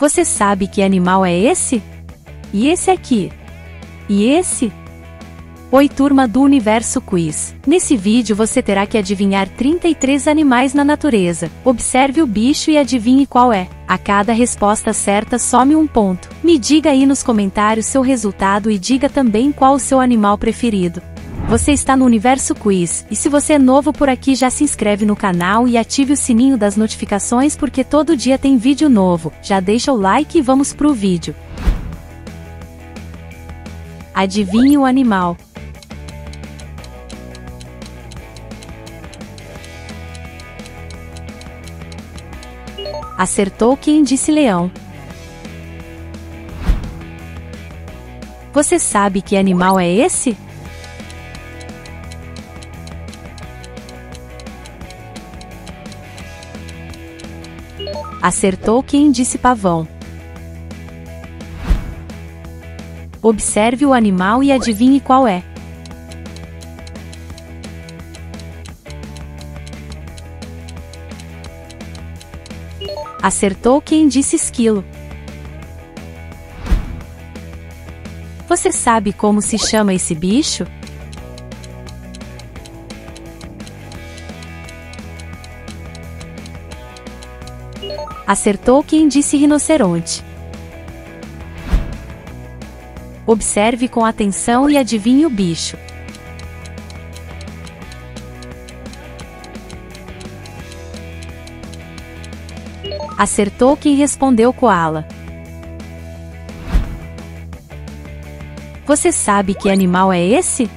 Você sabe que animal é esse? E esse aqui? E esse? Oi, turma do Universo Quiz! Nesse vídeo você terá que adivinhar 33 animais na natureza. Observe o bicho e adivinhe qual é. A cada resposta certa some um ponto. Me diga aí nos comentários seu resultado e diga também qual o seu animal preferido. Você está no Universo Quiz, e se você é novo por aqui já se inscreve no canal e ative o sininho das notificações porque todo dia tem vídeo novo. Já deixa o like e vamos pro vídeo. Adivinhe o animal. Acertou quem disse leão. Você sabe que animal é esse? Acertou quem disse pavão. Observe o animal e adivinhe qual é. Acertou quem disse esquilo. Você sabe como se chama esse bicho? Acertou quem disse rinoceronte. Observe com atenção e adivinhe o bicho. Acertou quem respondeu coala. Você sabe que animal é esse?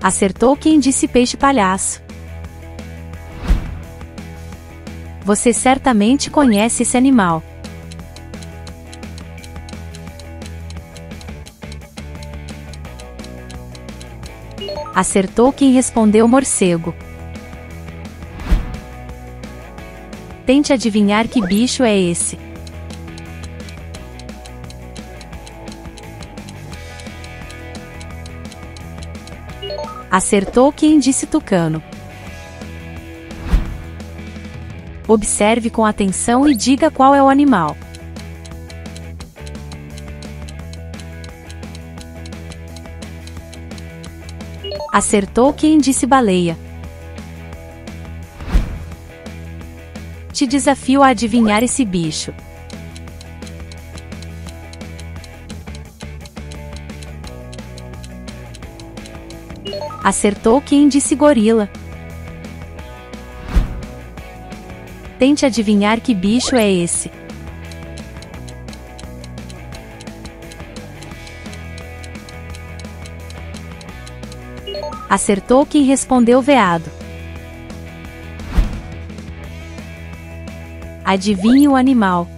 Acertou quem disse peixe palhaço. Você certamente conhece esse animal. Acertou quem respondeu morcego. Tente adivinhar que bicho é esse. Acertou quem disse tucano. Observe com atenção e diga qual é o animal. Acertou quem disse baleia. Te desafio a adivinhar esse bicho. Acertou quem disse gorila. Tente adivinhar que bicho é esse. Acertou quem respondeu veado. Adivinhe o animal.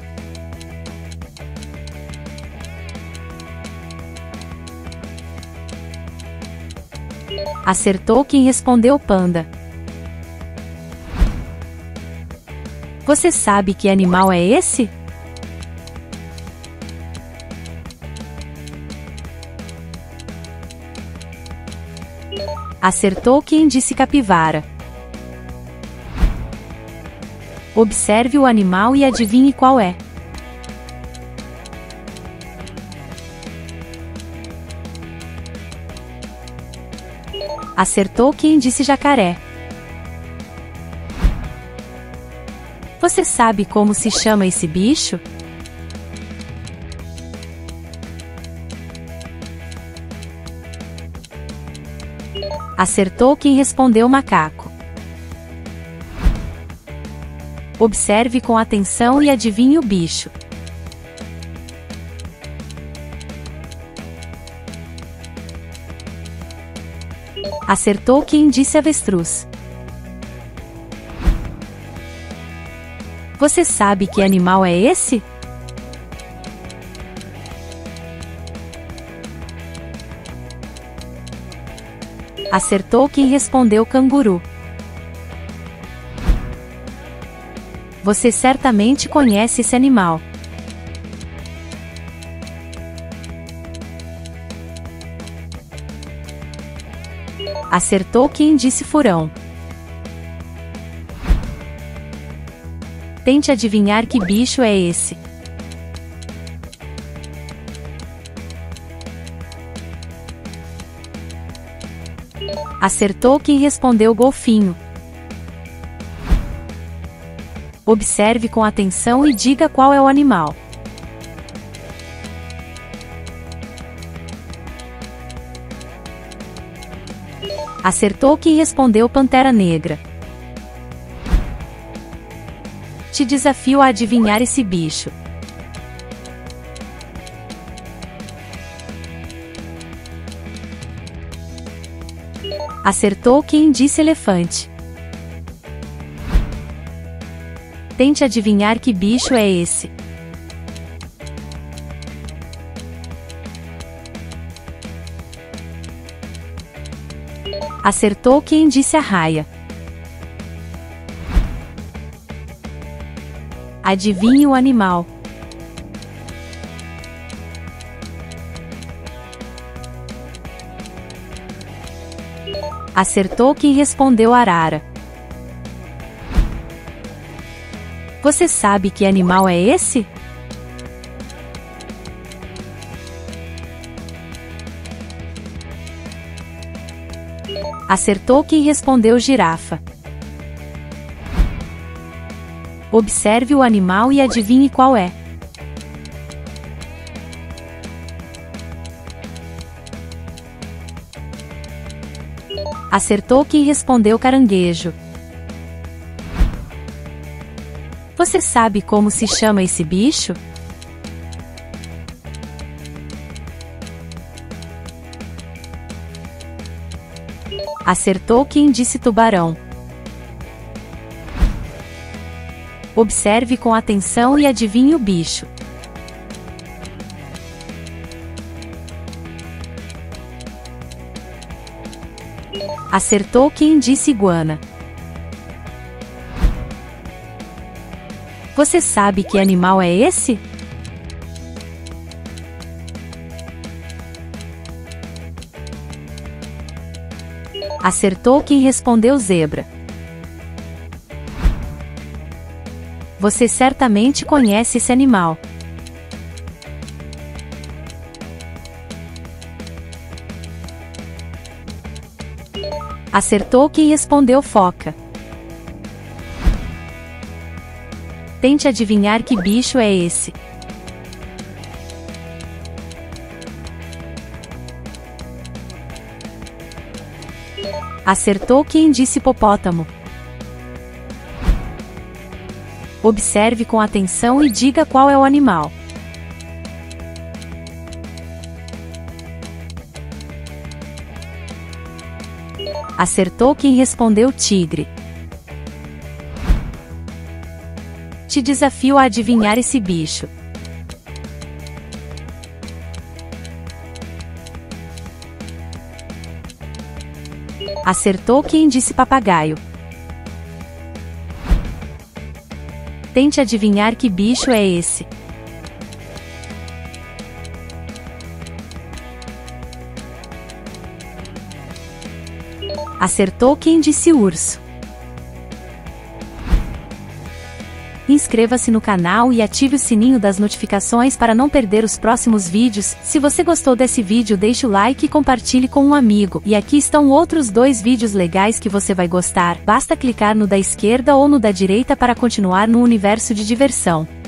Acertou quem respondeu panda. Você sabe que animal é esse? Acertou quem disse capivara. Observe o animal e adivinhe qual é. Acertou quem disse jacaré. Você sabe como se chama esse bicho? Acertou quem respondeu macaco. Observe com atenção e adivinhe o bicho. Acertou quem disse avestruz. Você sabe que animal é esse? Acertou quem respondeu canguru. Você certamente conhece esse animal. Acertou quem disse furão. Tente adivinhar que bicho é esse. Acertou quem respondeu golfinho. Observe com atenção e diga qual é o animal. Acertou quem respondeu pantera negra. Te desafio a adivinhar esse bicho. Acertou quem disse elefante. Tente adivinhar que bicho é esse. Acertou quem disse arraia. Adivinhe o animal. Acertou quem respondeu arara. Você sabe que animal é esse? Acertou quem respondeu girafa. Observe o animal e adivinhe qual é. Acertou quem respondeu caranguejo. Você sabe como se chama esse bicho? Acertou quem disse tubarão. Observe com atenção e adivinhe o bicho. Acertou quem disse iguana. Você sabe que animal é esse? Acertou quem respondeu zebra. Você certamente conhece esse animal. Acertou quem respondeu foca. Tente adivinhar que bicho é esse. Acertou quem disse hipopótamo. Observe com atenção e diga qual é o animal. Acertou quem respondeu tigre. Te desafio a adivinhar esse bicho. Acertou quem disse papagaio. Tente adivinhar que bicho é esse. Acertou quem disse urso. Inscreva-se no canal e ative o sininho das notificações para não perder os próximos vídeos. Se você gostou desse vídeo, deixe o like e compartilhe com um amigo. E aqui estão outros 2 vídeos legais que você vai gostar. Basta clicar no da esquerda ou no da direita para continuar no universo de diversão.